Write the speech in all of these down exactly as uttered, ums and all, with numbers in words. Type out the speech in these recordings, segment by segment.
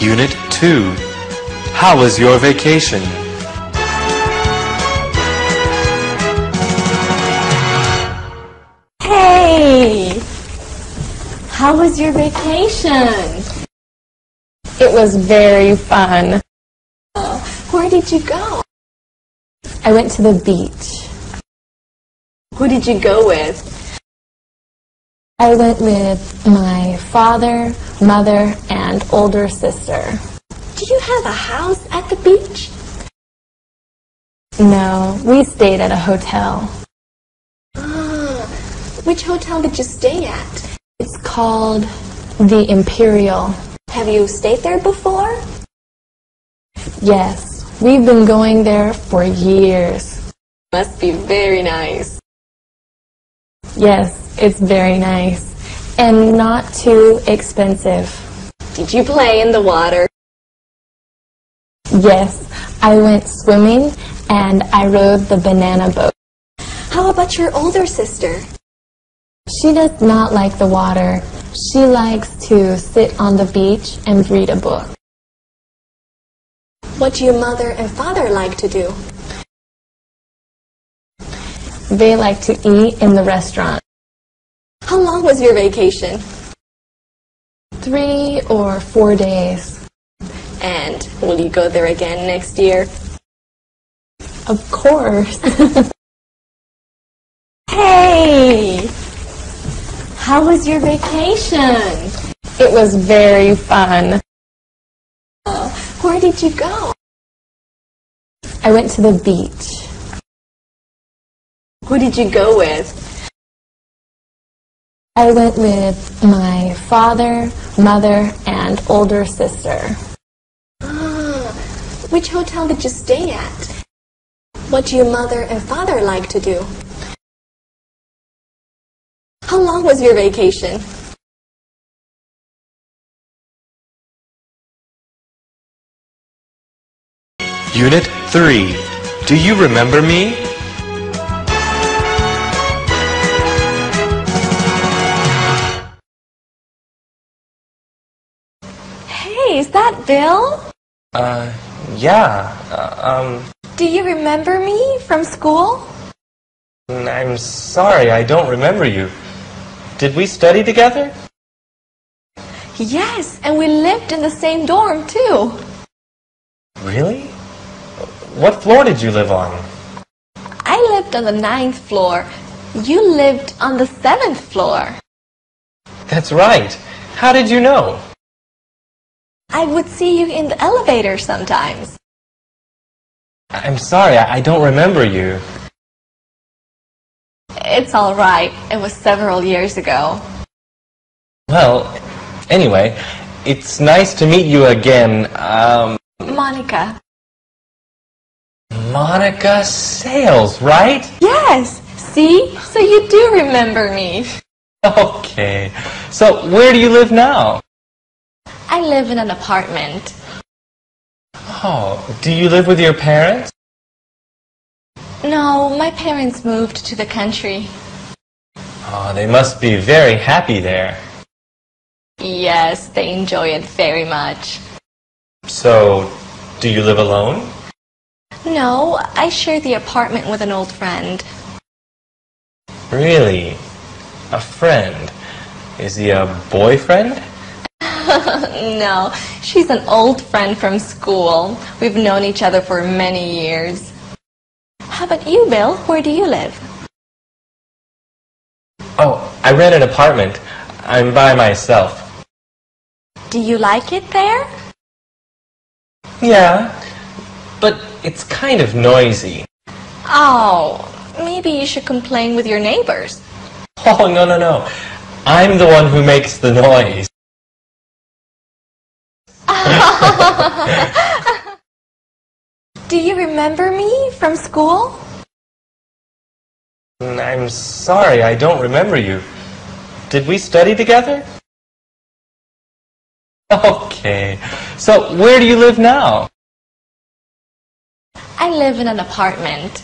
Unit two. How was your vacation? Hey! How was your vacation? It was very fun. Oh, where did you go? I went to the beach. Who did you go with? I went with my father, mother, and older sister. Do you have a house at the beach? No, we stayed at a hotel. Ah, which hotel did you stay at? It's called the Imperial. Have you stayed there before? Yes, we've been going there for years. Must be very nice. Yes, it's very nice and not too expensive. Did you play in the water? Yes, I went swimming and I rode the banana boat. How about your older sister? She does not like the water. She likes to sit on the beach and read a book. What do your mother and father like to do? They like to eat in the restaurant. How long was your vacation? Three or four days. And will you go there again next year? Of course. Hey! How was your vacation? It was very fun. Oh, where did you go? I went to the beach. Who did you go with? I went with my father, mother, and older sister. Ah, which hotel did you stay at? What do your mother and father like to do? How long was your vacation? Unit three. Do you remember me? Is that Bill? Uh, yeah, uh, um... Do you remember me from school? I'm sorry, I don't remember you. Did we study together? Yes, and we lived in the same dorm, too. Really? What floor did you live on? I lived on the ninth floor. You lived on the seventh floor. That's right. How did you know? I would see you in the elevator sometimes. I'm sorry, I don't remember you. It's all right. It was several years ago. Well, anyway, it's nice to meet you again. Um, Monica. Monica Sales, right? Yes. See? So you do remember me. Okay. So where do you live now? I live in an apartment. Oh, do you live with your parents? No, my parents moved to the country. Oh, they must be very happy there. Yes, they enjoy it very much. So, do you live alone? No, I share the apartment with an old friend. Really? A friend? Is he a boyfriend? No, she's an old friend from school. We've known each other for many years. How about you, Bill? Where do you live? Oh, I rent an apartment. I'm by myself. Do you like it there? Yeah, but it's kind of noisy. Oh, maybe you should complain with your neighbors. Oh, no, no, no. I'm the one who makes the noise. Do you remember me from school? I'm sorry, I don't remember you. Did we study together? Okay. So, where do you live now? I live in an apartment.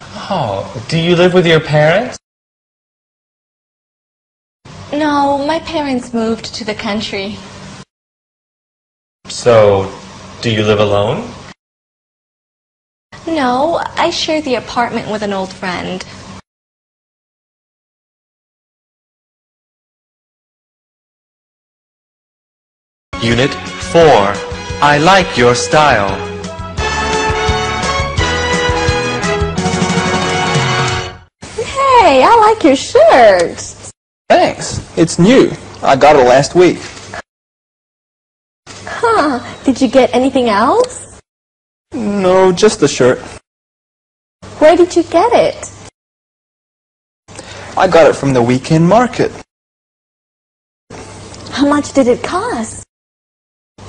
Oh, do you live with your parents? No, my parents moved to the country. So, do you live alone? No, I share the apartment with an old friend. Unit four. I like your style. Hey, I like your shirt. Thanks. It's new. I got it last week. Huh. Did you get anything else? No, just the shirt. Where did you get it? I got it from the weekend market. How much did it cost?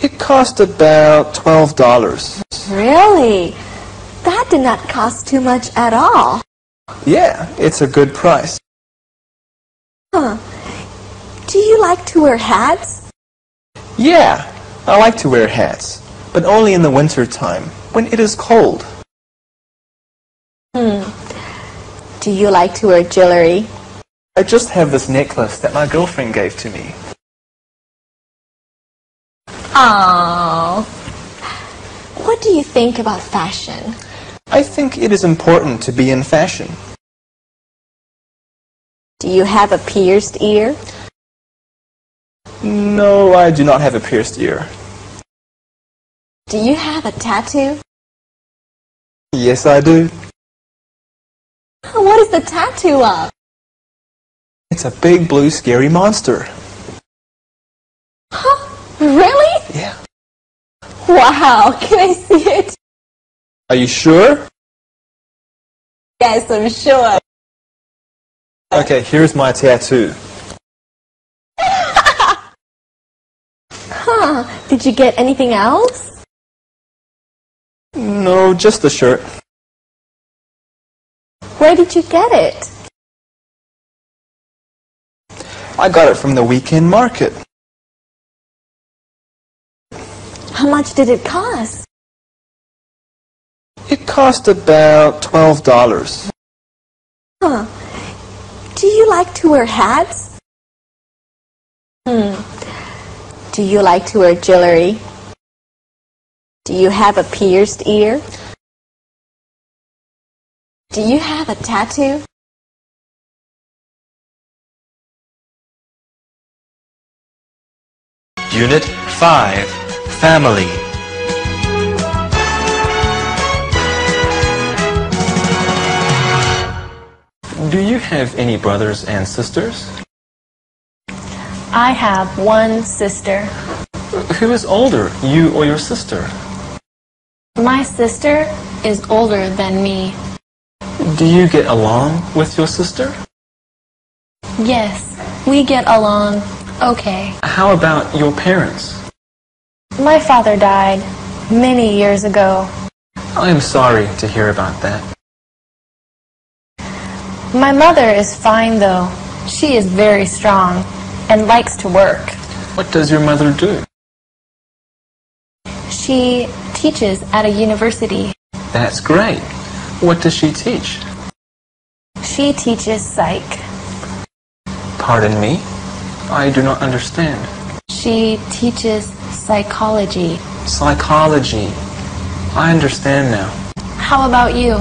It cost about twelve dollars. Really? That did not cost too much at all. Yeah, it's a good price. Huh. Do you like to wear hats? Yeah, I like to wear hats, but only in the winter time, when it is cold. Hmm. Do you like to wear jewelry? I just have this necklace that my girlfriend gave to me. Aww. What do you think about fashion? I think it is important to be in fashion. Do you have a pierced ear? No, I do not have a pierced ear. Do you have a tattoo? Yes, I do. What is the tattoo of? It's a big blue scary monster. Huh? Really? Yeah. Wow, can I see it? Are you sure? Yes, I'm sure. Okay, here's my tattoo. Huh, did you get anything else? No, just the shirt. Where did you get it? I got it from the weekend market. How much did it cost? It cost about twelve dollars. Huh. Do you like to wear hats? Hmm. Do you like to wear jewelry? Do you have a pierced ear? Do you have a tattoo? Unit five. Family. Do you have any brothers and sisters? I have one sister. Who is older, you or your sister? My sister is older than me. Do you get along with your sister? Yes, we get along okay. How about your parents? My father died many years ago. I am sorry to hear about that. My mother is fine though. She is very strong and likes to work. What does your mother do? She teaches at a university. That's great. What does she teach? She teaches psych. Pardon me? I do not understand. She teaches psychology. Psychology. I understand now. How about you?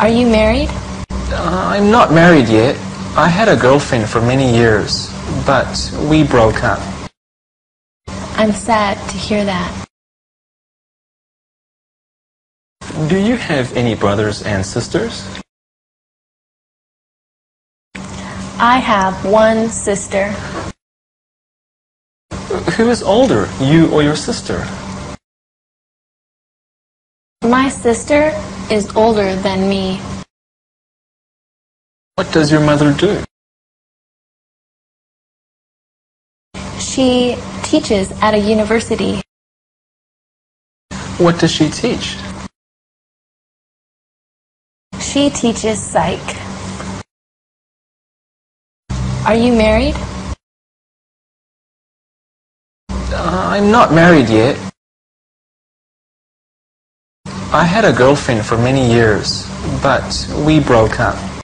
Are you married? Uh, I'm not married yet. I had a girlfriend for many years, but we broke up. I'm sad to hear that. Do you have any brothers and sisters? I have one sister. Who is older, you or your sister? My sister is older than me. What does your mother do? She teaches at a university. What does she teach? She teaches psych. Are you married? Uh, I'm not married yet. I had a girlfriend for many years, but we broke up.